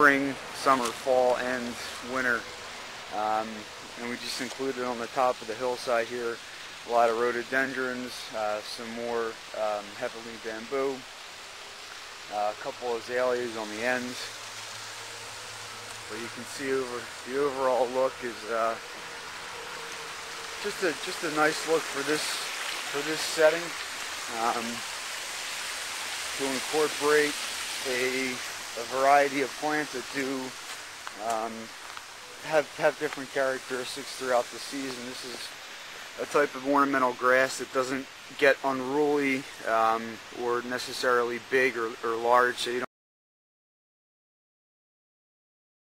spring, summer, fall, and winter. And we just included on the top of the hillside here a lot of rhododendrons, some more heavily bamboo, a couple of azaleas on the ends. But you can see over the overall look is just a nice look for this setting. To incorporate a variety of plants that do have different characteristics throughout the season. This is a type of ornamental grass that doesn't get unruly or necessarily big or large, so you don't